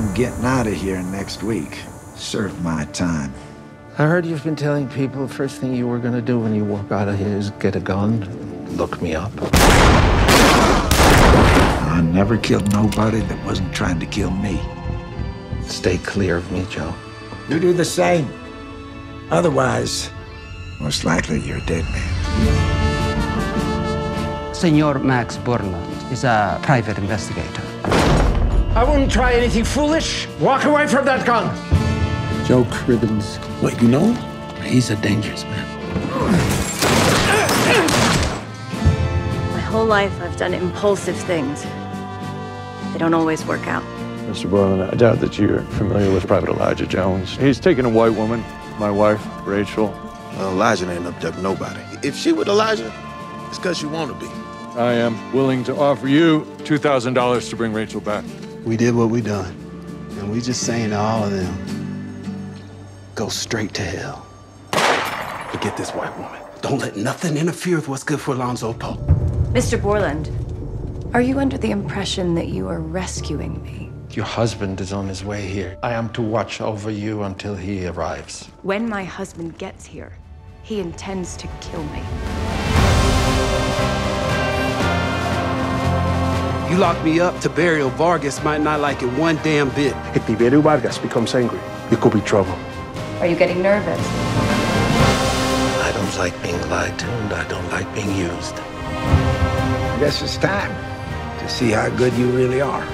I'm getting out of here next week. Serve my time. I heard you've been telling people the first thing you were gonna do when you walk out of here is get a gun and look me up. I never killed nobody that wasn't trying to kill me. Stay clear of me, Joe. You do the same. Otherwise, most likely you're a dead man. Senor Max Borlund is a private investigator. I wouldn't try anything foolish. Walk away from that gun. Joe Cribbens. What, you know? He's a dangerous man. My whole life I've done impulsive things. They don't always work out. Mr. Borlund, I doubt that you're familiar with Private Elijah Jones. He's taken a white woman, my wife, Rachel. Well, Elijah ain't up to nobody. If she with Elijah, it's because she want to be. I am willing to offer you $2,000 to bring Rachel back. We did what we done, and we just saying to all of them, go straight to hell. Forget this white woman. Don't let nothing interfere with what's good for Alonzo Pope. Mr. Borlund, are you under the impression that you are rescuing me? Your husband is on his way here. I am to watch over you until he arrives. When my husband gets here, he intends to kill me. You lock me up, Tiberio Vargas might not like it one damn bit. If Tiberio Vargas becomes angry, it could be trouble. Are you getting nervous? I don't like being lied to, and I don't like being used. I guess it's time to see how good you really are.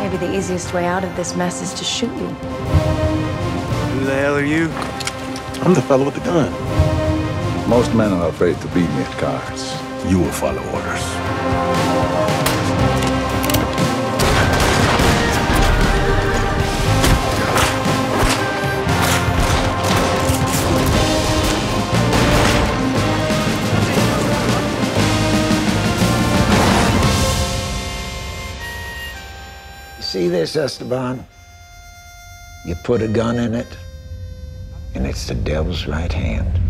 Maybe the easiest way out of this mess is to shoot you. Who the hell are you? I'm the fellow with the gun. Most men are afraid to beat me at cards. You will follow orders. See this, Esteban? You put a gun in it, and it's the devil's right hand.